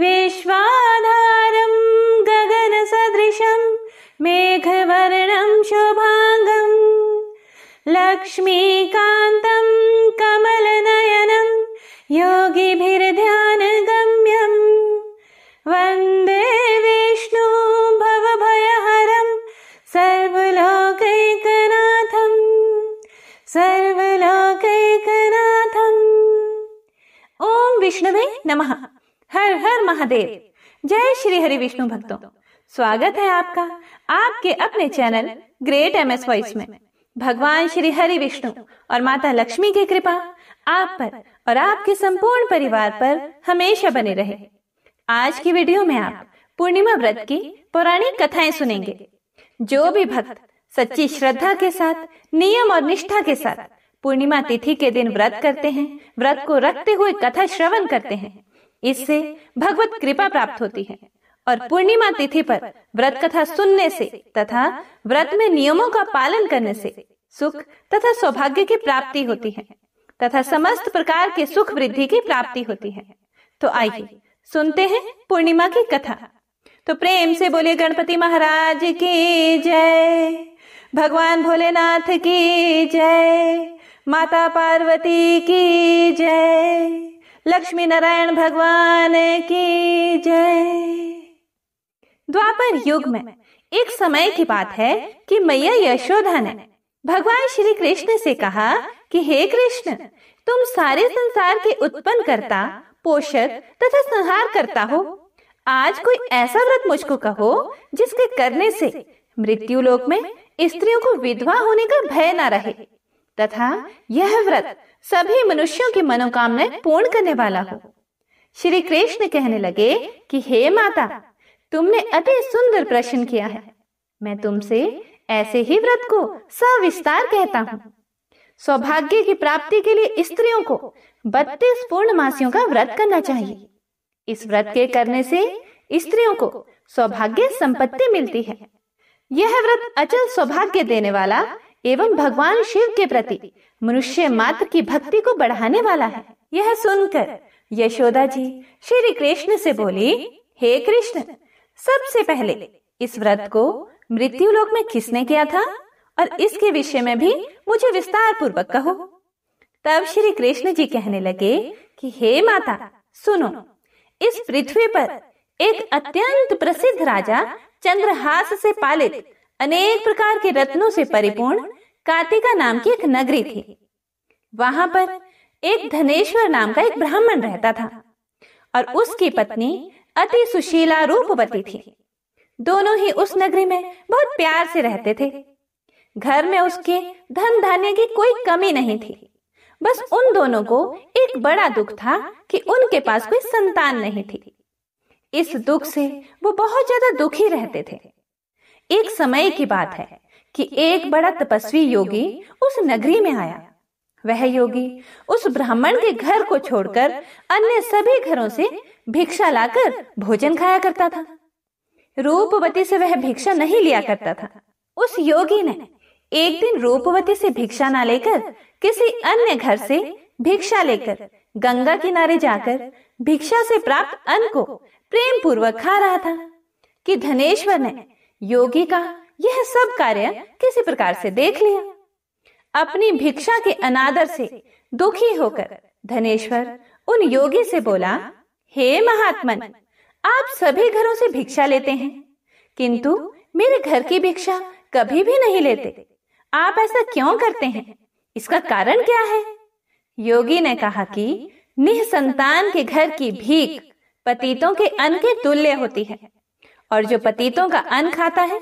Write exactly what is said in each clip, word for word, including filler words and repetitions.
विश्वाधारं गगनसदृशं मेघवर्णं शोभांगं लक्ष्मीकान्तं कमलनयनं योगिभिर्ध्यानगम्यं वन्दे विष्णुं भवभयहरं सर्वलोकैकनाथं सर्वलोकैकनाथं। ओम विष्णुवे नमः। हर हर महादेव। जय श्री हरि विष्णु भक्तों, स्वागत है आपका आपके अपने चैनल ग्रेट एमएस वॉइस में। भगवान श्री हरि विष्णु और माता लक्ष्मी की कृपा आप पर और आपके संपूर्ण परिवार पर हमेशा बने रहे। आज की वीडियो में आप पूर्णिमा व्रत की पौराणिक कथाएं सुनेंगे। जो भी भक्त सच्ची श्रद्धा के साथ, नियम और निष्ठा के साथ पूर्णिमा तिथि के दिन व्रत करते हैं, व्रत को रखते हुए कथा श्रवण करते हैं, इससे भगवत कृपा प्राप्त होती है। और पूर्णिमा तिथि पर व्रत कथा सुनने से तथा व्रत में नियमों का पालन करने से सुख तथा सौभाग्य की प्राप्ति होती है तथा समस्त प्रकार के सुख वृद्धि की प्राप्ति होती है। तो आइए सुनते हैं पूर्णिमा की कथा। तो प्रेम से बोले गणपति महाराज की जय, भगवान भोलेनाथ की जय, माता पार्वती की जय, लक्ष्मी नारायण भगवान की जय। द्वापर युग में एक समय की बात है कि मैया यशोदा ने भगवान श्री कृष्ण से कहा कि हे कृष्ण, तुम सारे संसार के उत्पन्न करता, पोषक तथा संहार करता हो। आज कोई ऐसा व्रत मुझको कहो जिसके करने से मृत्यु लोक में स्त्रियों को विधवा होने का भय ना रहे तथा यह व्रत सभी मनुष्यों की मनोकामनाएं पूर्ण करने वाला हो। श्री कृष्ण कहने लगे कि हे माता, तुमने अति सुंदर प्रश्न किया है। मैं तुमसे ऐसे ही व्रत को सविस्तार कहता हूँ। सौभाग्य की प्राप्ति के लिए स्त्रियों को बत्तीस पूर्णमासियों का व्रत करना चाहिए। इस व्रत के करने से स्त्रियों को सौभाग्य संपत्ति मिलती है। यह व्रत अचल सौभाग्य देने वाला एवं भगवान शिव के प्रति मनुष्य मात्र की भक्ति को बढ़ाने वाला है। यह सुनकर यशोदा जी श्री कृष्ण से बोली, हे कृष्ण, सबसे पहले इस व्रत को मृत्यु लोक में किसने किया था और इसके विषय में भी मुझे विस्तार पूर्वक कहो। तब श्री कृष्ण जी कहने लगे कि हे माता, सुनो, इस पृथ्वी पर एक अत्यंत प्रसिद्ध राजा चंद्रहास से पालित अनेक प्रकार के रत्नों से परिपूर्ण कार्तिका नाम की एक नगरी थी। वहां पर एक धनेश्वर नाम का एक ब्राह्मण रहता था और उसकी पत्नी अति सुशीला रूपवती थी। दोनों ही उस नगरी में बहुत प्यार से रहते थे। घर में उसके धन धान्य की कोई कमी नहीं थी। बस उन दोनों को एक बड़ा दुख था कि उनके पास कोई संतान नहीं थी। इस दुख से वो बहुत ज्यादा दुखी रहते थे। एक समय की बात है कि एक बड़ा तपस्वी योगी उस नगरी में आया। वह योगी उस ब्राह्मण के घर को छोड़कर अन्य सभी घरों से भिक्षा लाकर भोजन खाया करता था। रूपवती से वह भिक्षा नहीं लिया करता था। उस योगी ने एक दिन रूपवती से भिक्षा ना लेकर किसी अन्य घर से भिक्षा लेकर गंगा किनारे जाकर भिक्षा से प्राप्त अन्न को प्रेम पूर्वक खा रहा था कि धनेश्वर ने योगी का यह सब कार्य किसी प्रकार से देख लिया। अपनी भिक्षा के अनादर से दुखी होकर धनेश्वर उन योगी से बोला, हे महात्मन, आप सभी घरों से भिक्षा लेते हैं किंतु मेरे घर की भिक्षा कभी भी नहीं लेते। आप ऐसा क्यों करते हैं? इसका कारण क्या है? योगी ने कहा कि निःसंतान के घर की भीख पतितों के अन्न के तुल्य होती है और जो पतितों का अन्न खाता है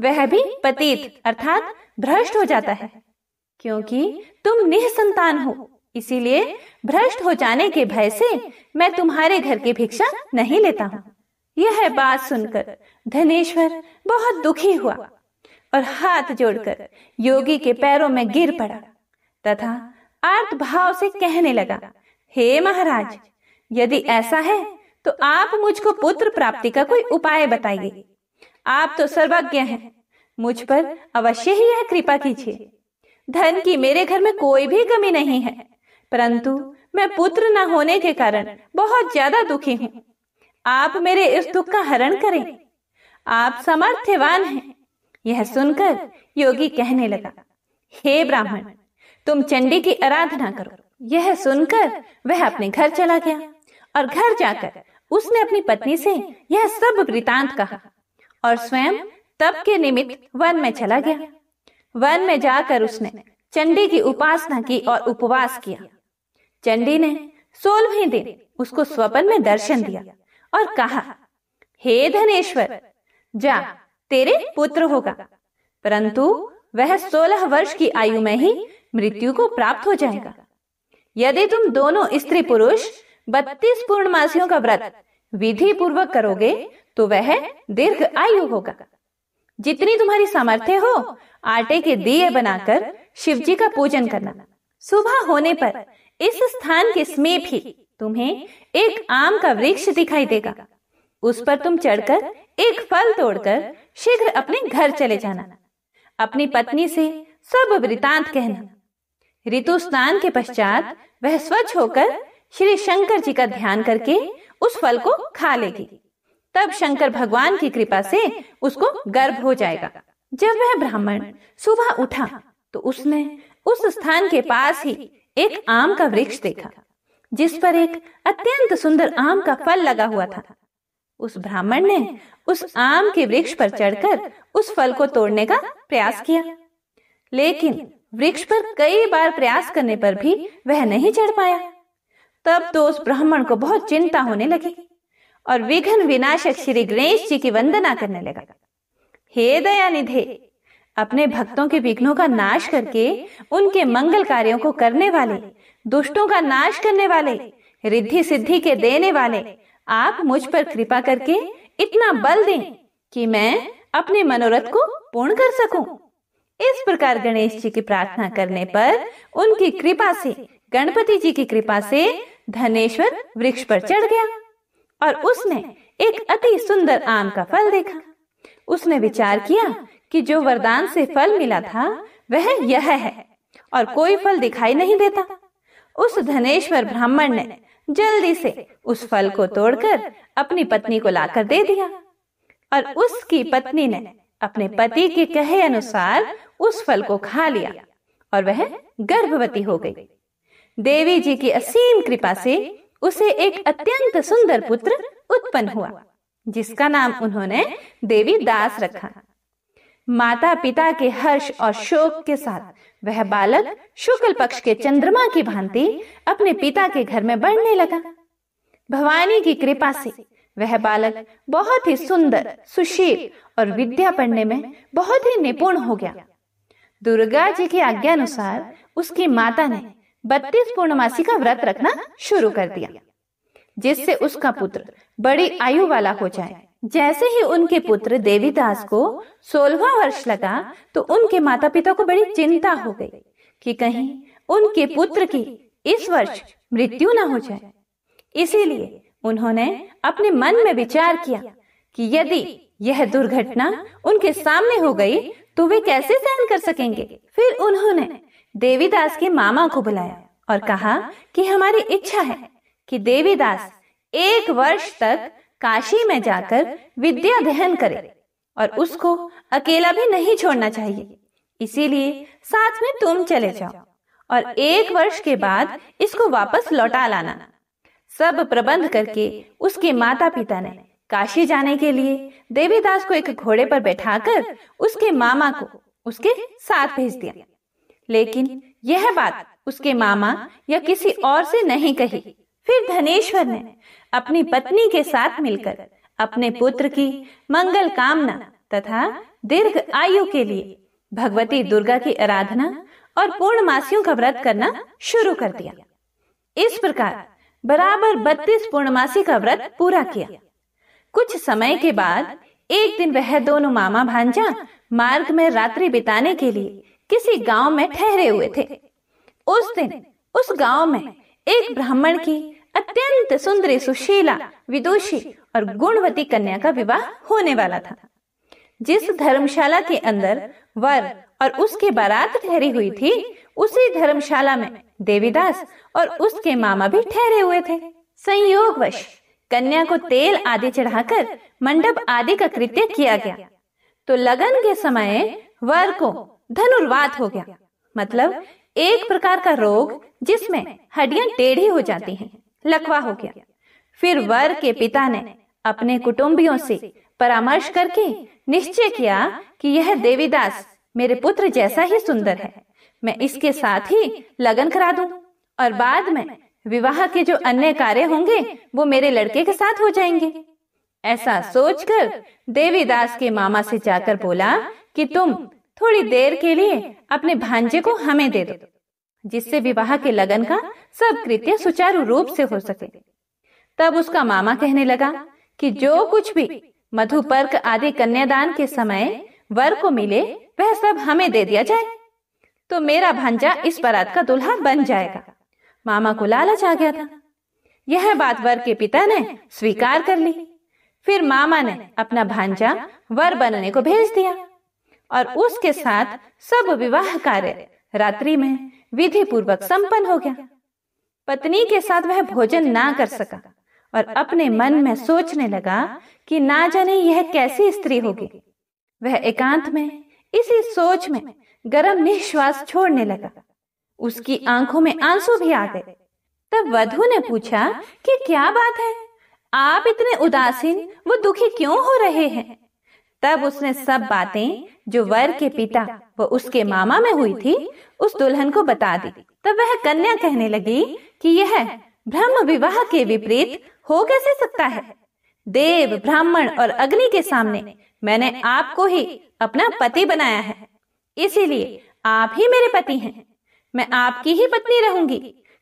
वह भी पतित अर्थात भ्रष्ट हो जाता है। क्योंकि तुम निःसंतान हो, इसीलिए भ्रष्ट हो जाने के भय से मैं तुम्हारे घर की भिक्षा नहीं लेता हूँ। यह बात सुनकर धनेश्वर बहुत दुखी हुआ और हाथ जोड़कर योगी के पैरों में गिर पड़ा तथा आर्त भाव से कहने लगा, हे महाराज, यदि ऐसा है तो आप मुझको पुत्र प्राप्ति का कोई उपाय बताइए। आप तो सर्वज्ञ हैं, मुझ पर अवश्य ही यह कृपा कीजिए। धन की मेरे घर में कोई भी कमी नहीं है, परंतु मैं पुत्र न होने के कारण बहुत ज्यादा दुखी हूँ। आप मेरे इस दुख का हरण करें, आप सामर्थ्यवान हैं। यह सुनकर योगी कहने लगा, हे ब्राह्मण, तुम चंडी की आराधना करो। यह सुनकर वह अपने घर चला गया और घर जाकर उसने अपनी पत्नी से यह सब वृतांत कहा और स्वयं तप के निमित्त वन में चला गया। वन में जाकर उसने चंडी की उपासना की और उपवास किया। चंडी ने सोलहवें दिन उसको स्वप्न में दर्शन दिया और कहा, हे धनेश्वर, जा, तेरे पुत्र होगा, परंतु वह सोलह वर्ष की आयु में ही मृत्यु को प्राप्त हो जाएगा। यदि तुम दोनों स्त्री पुरुष बत्तीस पूर्णमासियों का व्रत विधि पूर्वक करोगे तो वह दीर्घ आयु होगा। जितनी तुम्हारी सामर्थ्य हो, आटे के दिए बनाकर शिवजी का पूजन करना। सुबह होने पर इस स्थान के समीप ही तुम्हें एक आम का वृक्ष दिखाई देगा। उस पर तुम चढ़कर एक फल तोड़कर शीघ्र अपने घर चले जाना। अपनी पत्नी से सब वृतांत कहना। ऋतु स्नान के पश्चात वह स्वच्छ होकर श्री शंकर जी का ध्यान करके उस फल को खा लेगी। तब शंकर भगवान की कृपा से उसको गर्भ हो जाएगा। जब वह ब्राह्मण सुबह उठा तो उसने उस स्थान के पास ही एक आम का वृक्ष देखा, जिस पर एक अत्यंत सुंदर आम का फल लगा हुआ था। उस ब्राह्मण ने उस आम के वृक्ष पर चढ़कर उस फल को तोड़ने का प्रयास किया, लेकिन वृक्ष पर कई बार प्रयास करने पर भी वह नहीं चढ़ पाया। तब तो उस ब्राह्मण को बहुत चिंता होने लगी और विघ्न विनाशक श्री गणेश जी की वंदना करने लगा। हे दयानिधे, अपने भक्तों के विघ्नों का नाश करके उनके मंगल कार्यों को करने वाले, दुष्टों का नाश करने वाले, रिद्धि सिद्धि के देने वाले, आप मुझ पर कृपा करके इतना बल दें कि मैं अपने मनोरथ को पूर्ण कर सकूं। इस प्रकार गणेश जी की प्रार्थना करने पर उनकी कृपा से, गणपति जी की कृपा से धनेश्वर वृक्ष पर चढ़ गया और उसने एक अति सुंदर आम का फल देखा। उसने विचार किया कि जो वरदान से फल मिला था वह यह है और कोई फल दिखाई नहीं देता। उस धनेश्वर ब्राह्मण ने जल्दी से उस फल को तोड़कर अपनी पत्नी को लाकर दे दिया और उसकी पत्नी ने अपने पति के कहे अनुसार उस फल को खा लिया और वह गर्भवती हो गई। देवी जी की असीम कृपा से उसे एक अत्यंत सुंदर पुत्र उत्पन्न हुआ, जिसका नाम उन्होंने देवीदास रखा। माता पिता के हर्ष और शोक के साथ वह बालक शुक्ल पक्ष के चंद्रमा की भांति अपने पिता के घर में बढ़ने लगा। भवानी की कृपा से वह बालक बहुत ही सुंदर, सुशील और विद्या पढ़ने में बहुत ही निपुण हो गया। दुर्गा जी की आज्ञा अनुसार उसकी माता ने बत्तीस पूर्णमासी का व्रत रखना शुरू कर दिया, जिससे उसका पुत्र बड़ी आयु वाला हो जाए। जैसे ही उनके पुत्र देवीदास को सोलहवां वर्ष लगा तो उनके माता पिता को बड़ी चिंता हो गई कि कहीं उनके पुत्र की इस वर्ष मृत्यु ना हो जाए। इसीलिए उन्होंने अपने मन में विचार किया कि यदि यह दुर्घटना उनके सामने हो गई तो वे कैसे सहन कर सकेंगे। फिर उन्होंने देवीदास के मामा को बुलाया और कहा कि हमारी इच्छा है कि देवीदास एक वर्ष तक काशी में जाकर विद्या अध्ययन करे और उसको अकेला भी नहीं छोड़ना चाहिए, इसीलिए साथ में तुम चले जाओ और एक वर्ष के बाद इसको वापस लौटा लाना। सब प्रबंध करके उसके माता पिता ने काशी जाने के लिए देवीदास को एक घोड़े पर बैठाकर उसके मामा को उसके साथ भेज दिया, लेकिन यह बात उसके मामा या किसी और से नहीं कही। फिर धनेश्वर ने अपनी पत्नी के साथ मिलकर अपने पुत्र की मंगल कामना तथा दीर्घ आयु के लिए भगवती दुर्गा की आराधना और पूर्णमासियों का व्रत करना शुरू कर दिया। इस प्रकार बराबर बत्तीस पूर्णमासी का व्रत पूरा किया। कुछ समय के बाद एक दिन वह दोनों मामा भांजा मार्ग में रात्रि बिताने के लिए किसी गांव में ठहरे हुए थे। उस दिन उस गांव में एक ब्राह्मण की अत्यंत सुंदरी, सुशीला, विदुषी और गुणवती कन्या का विवाह होने वाला था। जिस धर्मशाला के अंदर वर और उसके बारात ठहरी हुई थी, उसी धर्मशाला में देवीदास और उसके मामा भी ठहरे हुए थे। संयोगवश कन्या को तेल आदि चढ़ाकर मंडप आदि का कृत्य किया गया। तो लगन के समय वर को धनुर्वात हो गया, मतलब एक प्रकार का रोग जिसमें हड्डियां टेढ़ी हो जाती हैं, लकवा हो गया। फिर वर के पिता ने अपने कुटुंबियों से परामर्श करके निश्चय किया कि यह देवीदास मेरे पुत्र जैसा ही सुंदर है, मैं इसके साथ ही लगन करा दूं और बाद में विवाह के जो अन्य कार्य होंगे वो मेरे लड़के के साथ हो जाएंगे। ऐसा सोचकर देवीदास के मामा से जाकर बोला कि तुम थोड़ी देर के लिए अपने भांजे को हमें दे दो, जिससे विवाह के लगन का सब कृत्य सुचारू रूप से हो सके। तब उसका मामा कहने लगा कि जो कुछ भी मधुपर्क आदि कन्यादान के समय वर को मिले वह सब हमें दे दिया जाए, तो मेरा भांजा इस बारात का दुल्हा बन जाएगा। मामा को लालच आ गया था। यह बात वर के पिता ने स्वीकार कर ली। फिर मामा ने अपना भांजा वर बनने को भेज दिया और उसके साथ सब विवाह कार्य रात्रि में विधि पूर्वक संपन्न हो गया। पत्नी के साथ वह भोजन ना कर सका और अपने मन में सोचने लगा कि ना जाने यह कैसी स्त्री होगी। वह एकांत में इसी सोच में गर्म निश्वास छोड़ने लगा। उसकी आंखों में आंसू भी आ गए। तब वधू ने पूछा कि क्या बात है, आप इतने उदासीन वो दुखी क्यों हो रहे हैं? तब उसने सब बातें जो वर के पिता व उसके मामा में हुई थी उस दुल्हन को बता दी। तब वह कन्या कहने लगी कि यह ब्रह्म विवाह के विपरीत हो कैसे सकता है? देव, ब्राह्मण और अग्नि के सामने मैंने आपको ही अपना पति बनाया है, इसीलिए आप ही मेरे पति हैं। मैं आपकी ही पत्नी रहूंगी,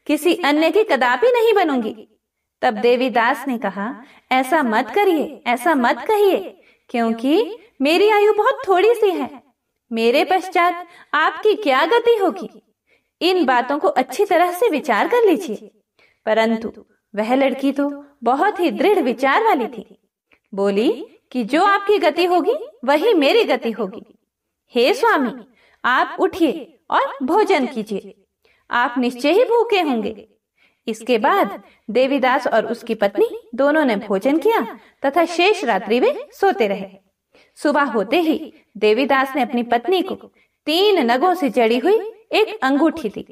किसी अन्य की कदापि नहीं बनूंगी। तब देवीदास ने कहा, ऐसा मत करिए, ऐसा मत कहिए, क्योंकि मेरी आयु बहुत थोड़ी सी है। मेरे पश्चात आपकी क्या गति होगी? इन बातों को अच्छी तरह से विचार कर लीजिए। परंतु वह लड़की तो बहुत ही दृढ़ विचार वाली थी। बोली कि जो आपकी गति होगी वही मेरी गति होगी। हे स्वामी, आप उठिए और भोजन कीजिए, आप निश्चय ही भूखे होंगे। इसके बाद देवीदास और उसकी पत्नी दोनों ने भोजन किया तथा शेष रात्रि वे सोते रहे। सुबह होते ही देवीदास ने अपनी पत्नी को तीन नगों से जड़ी हुई एक अंगूठी दी,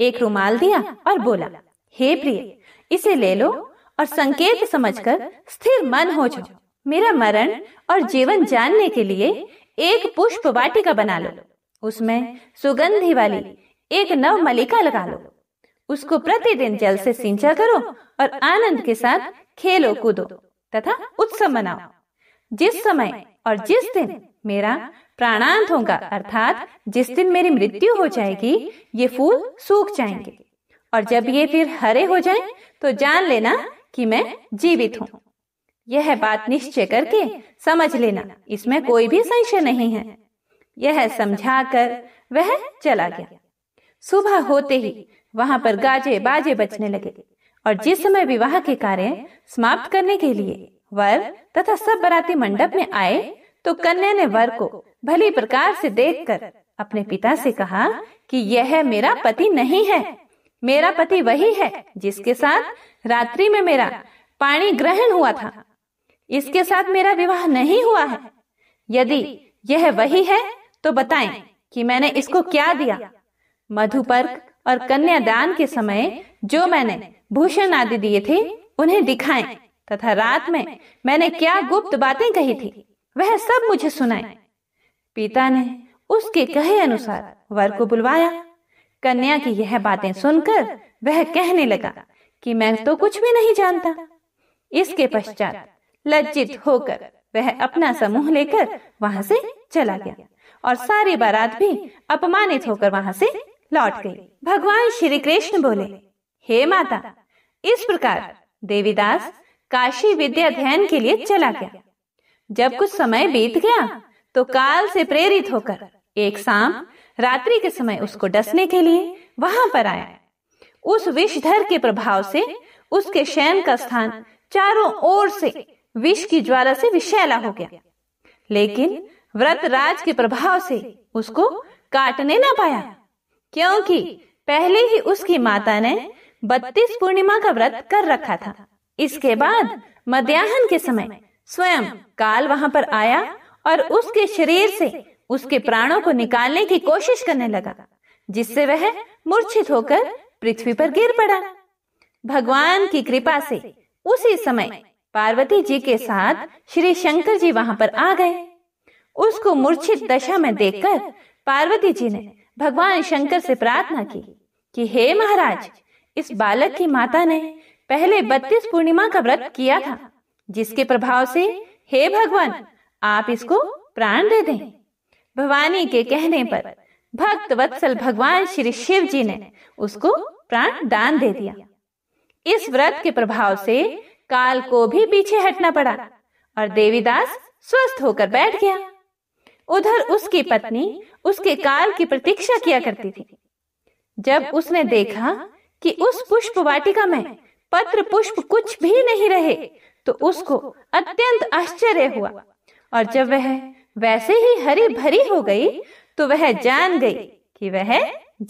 एक रुमाल दिया और बोला, हे प्रिय, इसे ले लो और संकेत समझकर स्थिर मन हो जाओ। मेरा मरण और जीवन जानने के लिए एक पुष्प वाटिका बना लो, उसमें सुगंधि वाली एक नव मलिका लगा लो, उसको प्रतिदिन जल से सिंचा करो और आनंद के साथ खेलो कूदो तथा उत्सव मनाओ। जिस समय और जिस दिन मेरा प्राणांत होगा, अर्थात जिस दिन मेरी मृत्यु हो जाएगी, ये फूल सूख जाएंगे और जब ये फिर हरे हो जाएं, तो जान लेना कि मैं जीवित हूँ। यह बात निश्चय करके समझ लेना, इसमें कोई भी संशय नहीं है। यह समझाकर वह चला गया। सुबह होते ही वहां पर गाजे बाजे बजने लगे और जिस समय विवाह के कार्य समाप्त करने के लिए वर तथा सब बराती मंडप में आए, तो कन्या ने वर को भली प्रकार से देखकर अपने पिता से कहा कि यह मेरा पति नहीं है। मेरा पति वही है जिसके साथ रात्रि में मेरा पाणी ग्रहण हुआ था। इसके साथ मेरा विवाह नहीं हुआ है। यदि यह वही है तो बताएं कि मैंने इसको क्या दिया। मधुपर्क और कन्यादान के समय जो मैंने भूषण आदि दिए थे उन्हें दिखाएं तथा रात में मैंने क्या गुप्त बातें कही थी वह सब मुझे सुनाएं। पिता ने उसके कहे अनुसार वर को बुलवाया। कन्या की यह बातें सुनकर वह कहने लगा कि मैं तो कुछ भी नहीं जानता। इसके पश्चात लज्जित होकर वह अपना समूह लेकर वहां से चला गया और सारी बारात भी अपमानित होकर वहां से लौट गई। भगवान श्री कृष्ण बोले, हे माता, इस प्रकार देवीदास काशी विद्या अध्ययन के लिए चला गया। जब कुछ समय बीत गया तो काल से प्रेरित होकर एक सांप रात्रि के समय उसको डसने के लिए वहां पर आया। उस विषधर के प्रभाव से उसके शयन का स्थान चारों ओर से विष की ज्वाला से विषैला हो गया, लेकिन व्रतराज के प्रभाव से उसको काटने ना पाया, क्योंकि पहले ही उसकी माता ने बत्तीस पूर्णिमा का व्रत कर रखा था इसके बाद मध्याह्न के समय स्वयं काल वहां पर आया और उसके शरीर से उसके प्राणों को निकालने की कोशिश करने लगा, जिससे वह मूर्छित होकर पृथ्वी पर गिर पड़ा। भगवान की कृपा से उसी समय पार्वती जी के साथ श्री शंकर जी वहां पर आ गए। उसको मूर्छित दशा में देखकर पार्वती जी ने भगवान शंकर से प्रार्थना की कि हे महाराज, इस बालक की माता ने पहले बत्तीस पूर्णिमा का व्रत किया था, जिसके प्रभाव से हे भगवान आप इसको प्राण दे दें। भवानी के कहने पर भक्त वत्सल भगवान श्री शिव जी ने उसको प्राण दान दे दिया। इस व्रत के प्रभाव से काल को भी पीछे हटना पड़ा और देवीदास स्वस्थ होकर बैठ गया। उधर उसकी पत्नी उसके काल की प्रतीक्षा किया करती थी। जब उसने देखा कि उस पुष्प वाटिका में पत्र पुष्प कुछ भी नहीं रहे तो उसको अत्यंत आश्चर्य हुआ, और जब वह वैसे ही हरी भरी हो गई तो वह जान गई कि वह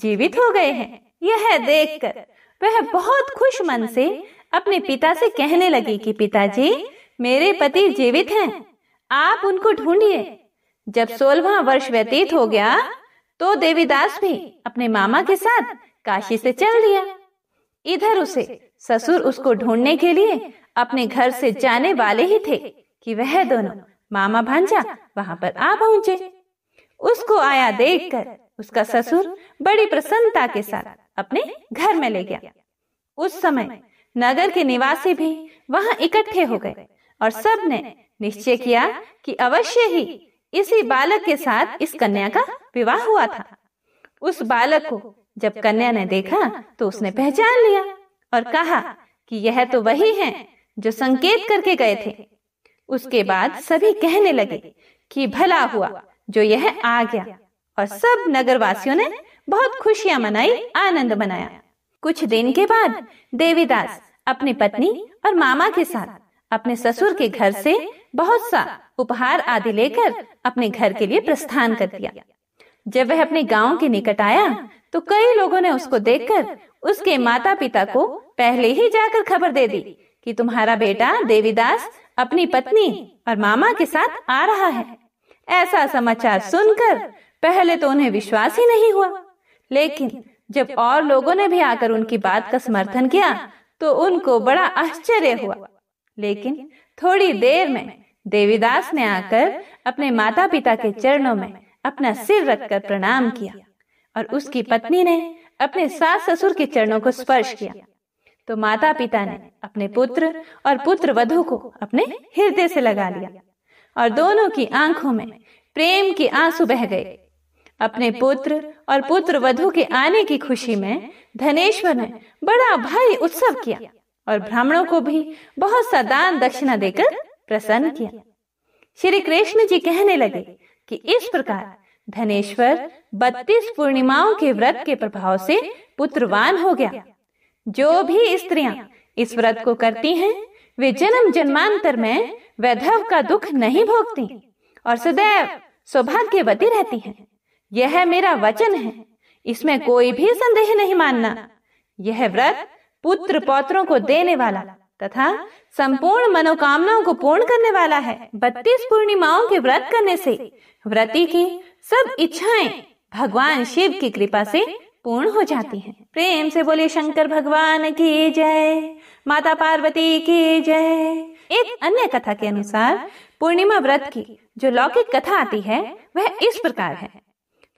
जीवित हो गए हैं। यह देखकर वह बहुत खुश मन से अपने पिता से कहने लगी कि पिताजी, मेरे पति जीवित हैं, आप उनको ढूंढिए। जब सोलहवां वर्ष व्यतीत हो गया तो देवीदास भी अपने मामा के साथ काशी से चल दिया। इधर उसे ससुर उसको ढूंढने के लिए अपने घर से जाने वाले ही थे कि वह दोनों मामा भांजा वहां पर आ पहुंचे। उसको आया देखकर उसका ससुर बड़ी प्रसन्नता के साथ अपने घर में ले गया। उस समय नगर के निवासी भी वहां इकट्ठे हो गए और सबने निश्चय किया कि अवश्य ही इसी बालक के साथ इस कन्या का विवाह हुआ था। उस बालक को जब कन्या ने देखा तो उसने पहचान लिया और कहा कि यह तो वही है जो संकेत करके गए थे। उसके बाद सभी कहने लगे कि भला हुआ जो यह आ गया, और सब नगरवासियों ने बहुत खुशियां मनाई, आनंद मनाया। कुछ दिन के बाद देवीदास अपनी पत्नी और मामा के साथ अपने ससुर के घर से बहुत सा उपहार आदि लेकर अपने घर के लिए प्रस्थान कर दिया। जब वह अपने गांव के निकट आया तो कई लोगों ने उसको देखकर उसके माता पिता को पहले ही जाकर खबर दे दी कि तुम्हारा बेटा देवीदास अपनी पत्नी और मामा के साथ आ रहा है। ऐसा समाचार सुनकर पहले तो उन्हें विश्वास ही नहीं हुआ, लेकिन जब और लोगों ने भी आकर उनकी बात का समर्थन किया तो उनको बड़ा आश्चर्य हुआ। लेकिन थोड़ी देर में देवीदास ने आकर अपने माता पिता के चरणों में अपना सिर रखकर प्रणाम किया और उसकी पत्नी ने अपने सास ससुर के चरणों को स्पर्श किया, तो माता पिता ने अपने पुत्र और पुत्र वधू को अपने हृदय से लगा लिया और दोनों की आंखों में प्रेम के आंसू बह गए। अपने पुत्र और पुत्र वधू के आने की खुशी में धनेश्वर ने बड़ा भारी उत्सव किया और ब्राह्मणों को भी बहुत सा दान दक्षिणा देकर प्रसन्न किया। श्री कृष्ण जी कहने लगे कि इस प्रकार धनेश्वर बत्तीस पूर्णिमाओं के व्रत के प्रभाव से पुत्रवान हो गया। जो भी स्त्रियां इस व्रत को करती हैं, वे जन्म जन्मांतर में वैधव का दुख नहीं भोगती और सदैव सौभाग्यवती रहती हैं। यह मेरा वचन है, इसमें कोई भी संदेह नहीं मानना। यह व्रत पुत्र पौत्रों को देने वाला तथा संपूर्ण मनोकामनाओं को पूर्ण करने वाला है। बत्तीस पूर्णिमाओं के व्रत करने से व्रती की सब इच्छाएं भगवान शिव की कृपा से पूर्ण हो जाती हैं। प्रेम से बोले शंकर भगवान की जय, माता पार्वती की जय। एक अन्य कथा के अनुसार पूर्णिमा व्रत की जो लौकिक कथा आती है वह इस प्रकार है।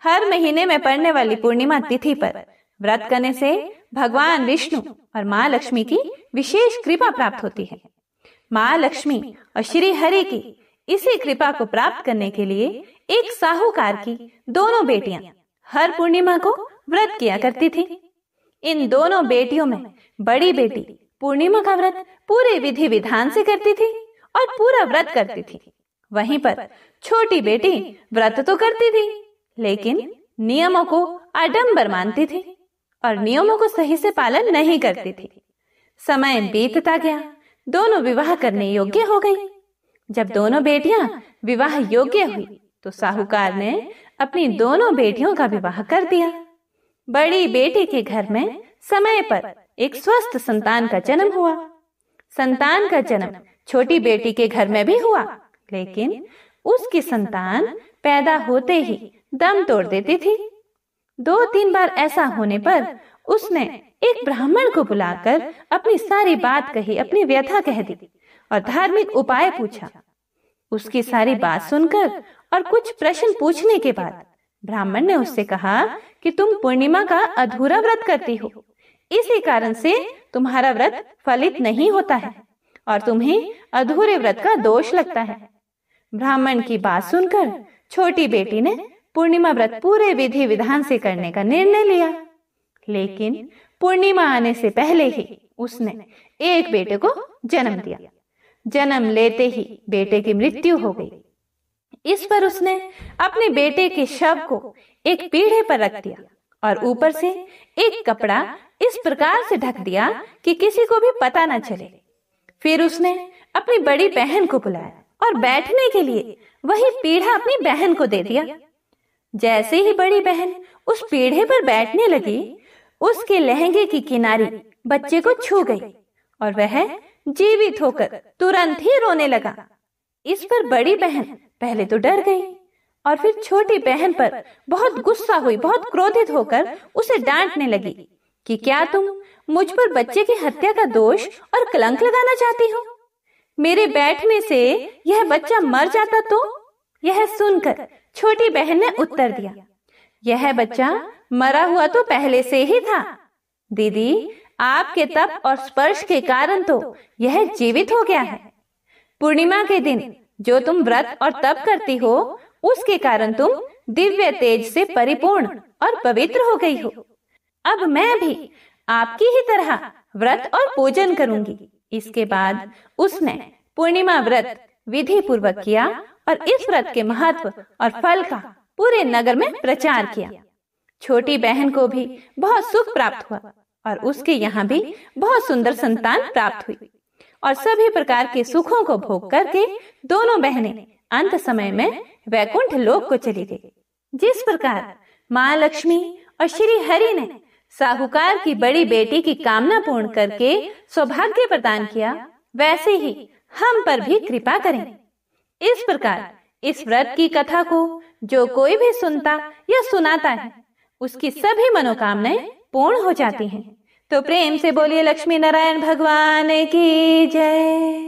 हर महीने में पड़ने वाली पूर्णिमा तिथि पर व्रत करने से भगवान विष्णु और मां लक्ष्मी की विशेष कृपा प्राप्त होती है। मां लक्ष्मी और श्री हरि की इसी कृपा को प्राप्त करने के लिए एक साहूकार की दोनों बेटियां हर पूर्णिमा को व्रत किया करती थी। इन दोनों बेटियों में बड़ी बेटी पूर्णिमा का व्रत पूरे विधि विधान से करती थी और पूरा व्रत करती थी। वहीं पर छोटी बेटी व्रत तो करती थी लेकिन नियमों को आडंबर मानती थी और नियमों को सही से पालन नहीं करती थी। समय बीतता गया, दोनों विवाह करने योग्य हो गई। जब दोनों बेटियां विवाह योग्य हुई तो साहूकार ने अपनी दोनों बेटियों का विवाह कर दिया। बड़ी बेटी के घर में समय पर एक स्वस्थ संतान का जन्म हुआ। संतान का जन्म छोटी बेटी के घर में भी हुआ, लेकिन उसकी संतान पैदा होते ही दम तोड़ देती थी। दो तीन बार ऐसा होने पर उसने एक ब्राह्मण को बुलाकर अपनी सारी बात कही, अपनी व्यथा कह दी और धार्मिक उपाय पूछा। उसकी सारी बात सुनकर और कुछ प्रश्न पूछने के बाद ब्राह्मण ने उससे कहा कि तुम पूर्णिमा का अधूरा व्रत करती हो, इसी कारण से तुम्हारा व्रत फलित नहीं होता है और तुम्हें अधूरे व्रत का दोष लगता है। ब्राह्मण की बात सुनकर छोटी बेटी ने पूर्णिमा व्रत पूरे विधि विधान से करने का निर्णय लिया, लेकिन पूर्णिमा आने से पहले ही उसने एक बेटे को जन्म दिया। जन्म लेते ही बेटे की मृत्यु हो गई। इस पर उसने अपने बेटे के शव को एक पीढ़े पर रख दिया और ऊपर से एक कपड़ा इस प्रकार से ढक दिया कि किसी को भी पता न चले। फिर उसने अपनी बड़ी बहन को बुलाया और बैठने के लिए वही पीढ़ा अपनी बहन को दे दिया। जैसे ही बड़ी बहन उस पीढ़े पर बैठने लगी, उसके लहंगे की किनारी बच्चे को छू गई और वह जीवित होकर तुरंत ही रोने लगा। इस पर बड़ी बहन पहले तो डर गई और फिर छोटी बहन पर बहुत गुस्सा हुई, बहुत क्रोधित होकर उसे डांटने लगी कि क्या तुम मुझ पर बच्चे की हत्या का दोष और कलंक लगाना चाहती हो? मेरे बैठने से यह बच्चा मर जाता तो? यह सुनकर छोटी बहन ने उत्तर दिया, यह बच्चा मरा हुआ तो पहले से ही था दीदी, आपके तप और स्पर्श के कारण तो यह जीवित हो गया है। पूर्णिमा के दिन जो तुम व्रत और तप करती हो, उसके कारण तुम दिव्य तेज से परिपूर्ण और पवित्र हो गई हो। अब मैं भी आपकी ही तरह व्रत और पूजन करूंगी। इसके बाद उसने पूर्णिमा व्रत विधि पूर्वक किया और इस व्रत के महत्व और फल का पूरे नगर में प्रचार किया। छोटी बहन को भी बहुत सुख प्राप्त हुआ और उसके यहाँ भी बहुत सुंदर संतान प्राप्त हुई और सभी प्रकार के सुखों को भोग करके दोनों बहनें अंत समय में वैकुंठ लोक को चली गई। जिस प्रकार मां लक्ष्मी और श्री हरि ने साहूकार की बड़ी बेटी की कामना पूर्ण करके सौभाग्य प्रदान किया, वैसे ही हम पर भी कृपा करें। इस प्रकार इस व्रत की कथा को जो कोई भी सुनता या सुनाता है, उसकी सभी मनोकामनाएं पूर्ण हो जाती हैं। तो प्रेम से बोलिए लक्ष्मी नारायण भगवान की जय।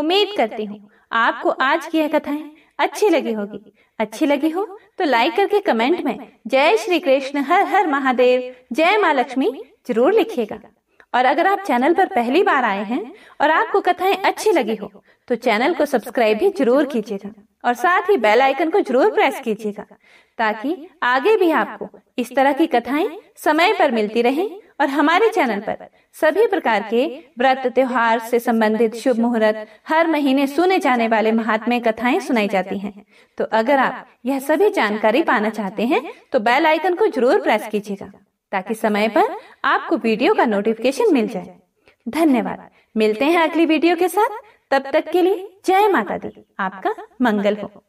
उम्मीद करती हूँ आपको आज की यह कथाएं अच्छी लगी होगी। अच्छी लगी हो तो लाइक करके कमेंट में जय श्री कृष्ण, हर हर महादेव, जय मां लक्ष्मी जरूर लिखिएगा। और अगर आप चैनल पर पहली बार आए हैं और आपको कथाएं अच्छी लगी हो तो चैनल को सब्सक्राइब भी जरूर कीजिएगा और साथ ही बेल आइकन को जरूर प्रेस कीजिएगा, ताकि आगे भी आपको इस तरह की कथाएं समय पर मिलती रहें और हमारे चैनल पर सभी प्रकार के व्रत त्योहार से संबंधित शुभ मुहूर्त, हर महीने सुने जाने वाले महात्म्य कथाएं सुनाई जाती हैं। तो अगर आप यह सभी जानकारी पाना चाहते हैं तो बेल आइकन को जरूर प्रेस कीजिएगा, ताकि समय पर आपको वीडियो का नोटिफिकेशन मिल जाए। धन्यवाद। मिलते हैं अगली वीडियो के साथ, तब तक के लिए जय माता दी। आपका मंगल हो।